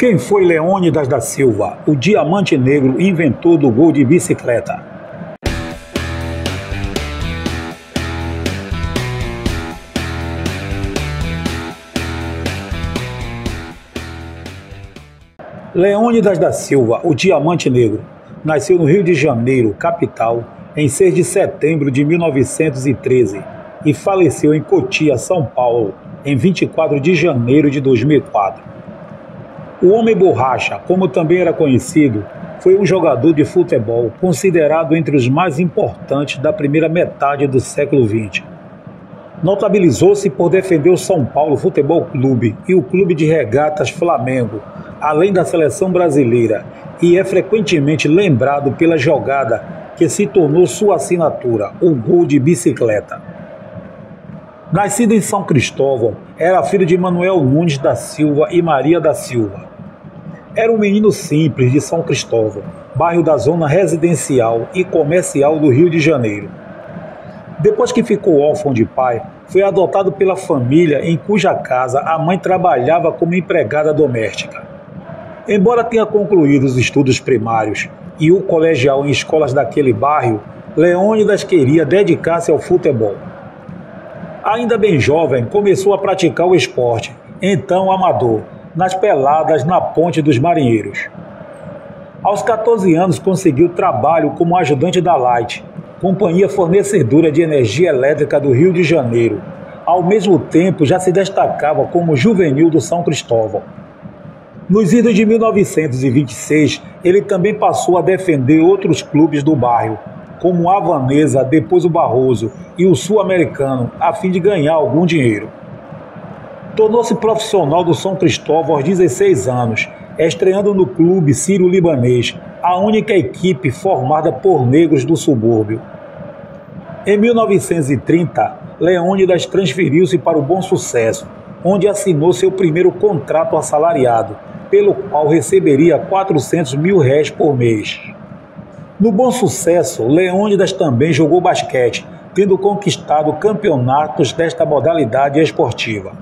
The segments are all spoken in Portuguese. Quem foi Leônidas da Silva, o diamante negro inventor do gol de bicicleta? Leônidas da Silva, o diamante negro, nasceu no Rio de Janeiro, capital, em 6 de setembro de 1913 e faleceu em Cotia, São Paulo, em 24 de janeiro de 2004. O Homem Borracha, como também era conhecido, foi um jogador de futebol considerado entre os mais importantes da primeira metade do século XX. Notabilizou-se por defender o São Paulo Futebol Clube e o Clube de Regatas Flamengo, além da Seleção Brasileira, e é frequentemente lembrado pela jogada que se tornou sua assinatura, o gol de bicicleta. Nascido em São Cristóvão, era filho de Manuel Nunes da Silva e Maria da Silva. Era um menino simples de São Cristóvão, bairro da zona residencial e comercial do Rio de Janeiro. Depois que ficou órfão de pai, foi adotado pela família em cuja casa a mãe trabalhava como empregada doméstica. Embora tenha concluído os estudos primários e o colegial em escolas daquele bairro, Leônidas queria dedicar-se ao futebol. Ainda bem jovem, começou a praticar o esporte, então amador, nas peladas na Ponte dos Marinheiros. Aos 14 anos conseguiu trabalho como ajudante da Light, companhia fornecedora de energia elétrica do Rio de Janeiro. Ao mesmo tempo já se destacava como juvenil do São Cristóvão. Nos idos de 1926, ele também passou a defender outros clubes do bairro, como o Havanesa, depois o Barroso e o Sul-Americano, a fim de ganhar algum dinheiro. Tornou-se profissional do São Cristóvão aos 16 anos, estreando no clube Sírio-Libanês, a única equipe formada por negros do subúrbio. Em 1930, Leônidas transferiu-se para o Bom Sucesso, onde assinou seu primeiro contrato assalariado, pelo qual receberia R$400 mil por mês. No Bom Sucesso, Leônidas também jogou basquete, tendo conquistado campeonatos desta modalidade esportiva.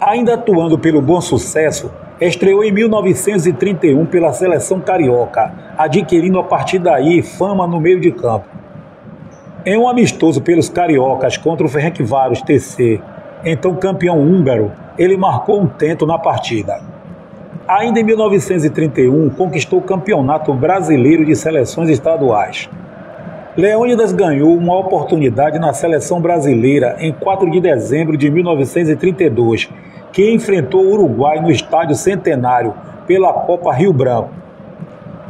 Ainda atuando pelo Bom Sucesso, estreou em 1931 pela Seleção Carioca, adquirindo a partir daí fama no meio de campo. Em um amistoso pelos cariocas contra o Ferencváros TC, então campeão húngaro, ele marcou um tento na partida. Ainda em 1931, conquistou o Campeonato Brasileiro de Seleções Estaduais. Leônidas ganhou uma oportunidade na Seleção Brasileira em 4 de dezembro de 1932, que enfrentou o Uruguai no estádio Centenário pela Copa Rio Branco.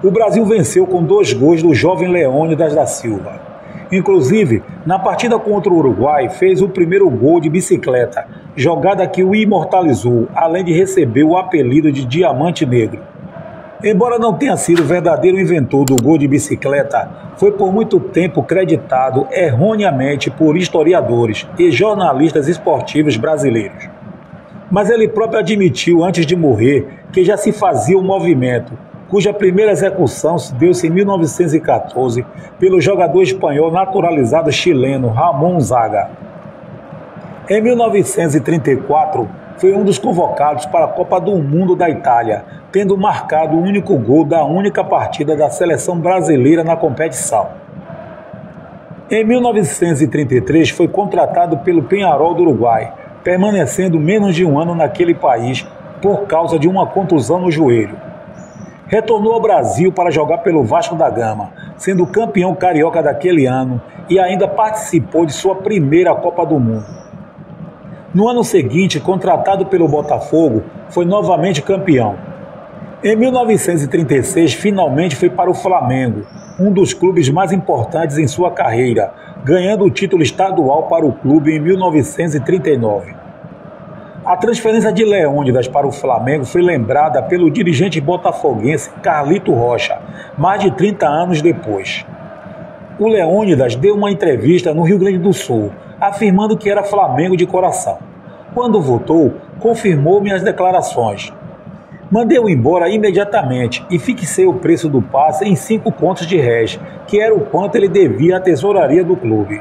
O Brasil venceu com 2 gols do jovem Leônidas da Silva. Inclusive, na partida contra o Uruguai, fez o primeiro gol de bicicleta, jogada que o imortalizou, além de receber o apelido de Diamante Negro. Embora não tenha sido o verdadeiro inventor do gol de bicicleta, foi por muito tempo creditado erroneamente por historiadores e jornalistas esportivos brasileiros. Mas ele próprio admitiu antes de morrer que já se fazia o movimento, cuja primeira execução se deu-se em 1914 pelo jogador espanhol naturalizado chileno Ramon Zaga. Em 1934, foi um dos convocados para a Copa do Mundo da Itália, tendo marcado o único gol da única partida da seleção brasileira na competição. Em 1933, foi contratado pelo Peñarol do Uruguai, permanecendo menos de um ano naquele país por causa de uma contusão no joelho. Retornou ao Brasil para jogar pelo Vasco da Gama, sendo campeão carioca daquele ano e ainda participou de sua primeira Copa do Mundo. No ano seguinte, contratado pelo Botafogo, foi novamente campeão. Em 1936, finalmente foi para o Flamengo, um dos clubes mais importantes em sua carreira, ganhando o título estadual para o clube em 1939. A transferência de Leônidas para o Flamengo foi lembrada pelo dirigente botafoguense Carlito Rocha, mais de 30 anos depois. O Leônidas deu uma entrevista no Rio Grande do Sul, afirmando que era Flamengo de coração. Quando voltou, confirmou minhas declarações. Mandei-o embora imediatamente e fixei o preço do passe em 5 contos de réis, que era o quanto ele devia à tesouraria do clube.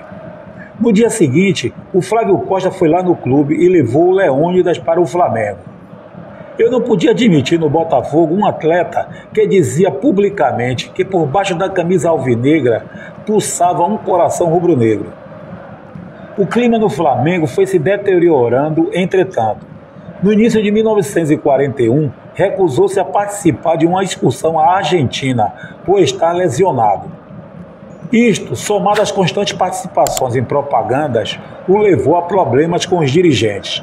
No dia seguinte, o Flávio Costa foi lá no clube e levou o Leônidas para o Flamengo. Eu não podia admitir no Botafogo um atleta que dizia publicamente que por baixo da camisa alvinegra pulsava um coração rubro-negro. O clima no Flamengo foi se deteriorando, entretanto. No início de 1941, recusou-se a participar de uma excursão à Argentina por estar lesionado. Isto, somado às constantes participações em propagandas, o levou a problemas com os dirigentes.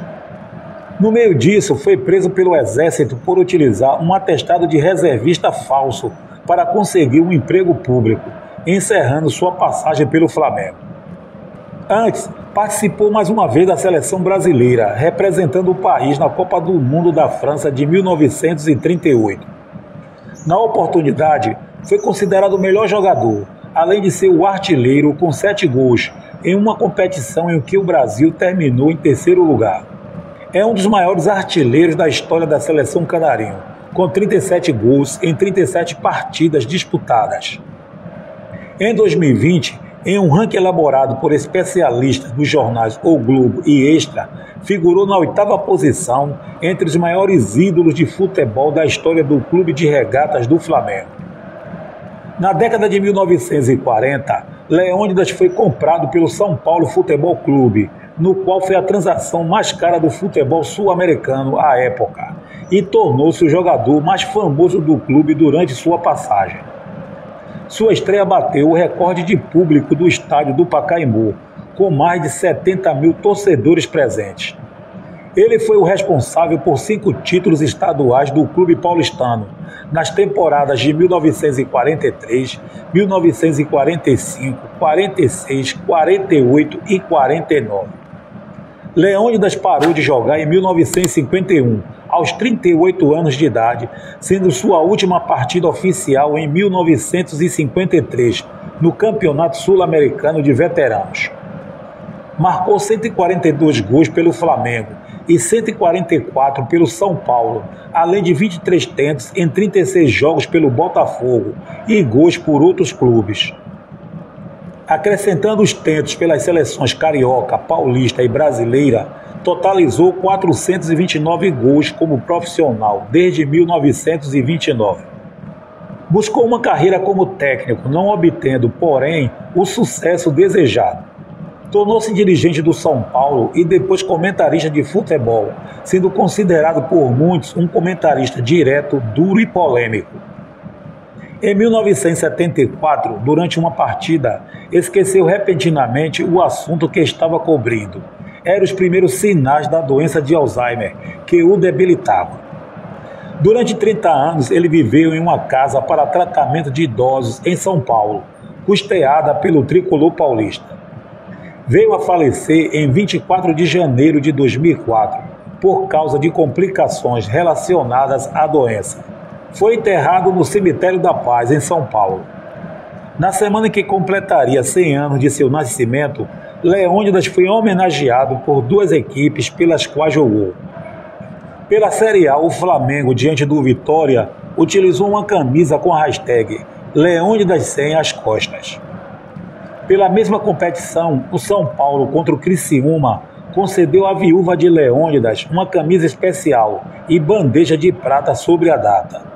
No meio disso, foi preso pelo Exército por utilizar um atestado de reservista falso para conseguir um emprego público, encerrando sua passagem pelo Flamengo. Antes, participou mais uma vez da Seleção Brasileira, representando o país na Copa do Mundo da França de 1938. Na oportunidade, foi considerado o melhor jogador, além de ser o artilheiro com 7 gols, em uma competição em que o Brasil terminou em 3º lugar. É um dos maiores artilheiros da história da seleção canarinho, com 37 gols em 37 partidas disputadas. Em 2020, em um ranking elaborado por especialistas dos jornais O Globo e Extra, figurou na 8ª posição entre os maiores ídolos de futebol da história do Clube de Regatas do Flamengo. Na década de 1940, Leônidas foi comprado pelo São Paulo Futebol Clube, no qual foi a transação mais cara do futebol sul-americano à época, e tornou-se o jogador mais famoso do clube durante sua passagem. Sua estreia bateu o recorde de público do estádio do Pacaembu, com mais de 70 mil torcedores presentes. Ele foi o responsável por 5 títulos estaduais do clube paulistano, nas temporadas de 1943, 1945, 46, 48 e 49. Leônidas parou de jogar em 1951, aos 38 anos de idade, sendo sua última partida oficial em 1953, no Campeonato Sul-Americano de Veteranos. Marcou 142 gols pelo Flamengo e 144 pelo São Paulo, além de 23 tentos em 36 jogos pelo Botafogo e gols por outros clubes. Acrescentando os tentos pelas seleções carioca, paulista e brasileira, totalizou 429 gols como profissional desde 1929. Buscou uma carreira como técnico, não obtendo, porém, o sucesso desejado. Tornou-se dirigente do São Paulo e depois comentarista de futebol, sendo considerado por muitos um comentarista direto, duro e polêmico. Em 1974, durante uma partida, esqueceu repentinamente o assunto que estava cobrindo. Eram os primeiros sinais da doença de Alzheimer, que o debilitava. Durante 30 anos, ele viveu em uma casa para tratamento de idosos em São Paulo, custeada pelo Tricolor Paulista. Veio a falecer em 24 de janeiro de 2004, por causa de complicações relacionadas à doença. Foi enterrado no Cemitério da Paz, em São Paulo. Na semana que completaria 100 anos de seu nascimento, Leônidas foi homenageado por 2 equipes pelas quais jogou. Pela Série A, o Flamengo, diante do Vitória, utilizou uma camisa com a hashtag Leônidas sem as costas. Pela mesma competição, o São Paulo contra o Criciúma concedeu à viúva de Leônidas uma camisa especial e bandeja de prata sobre a data.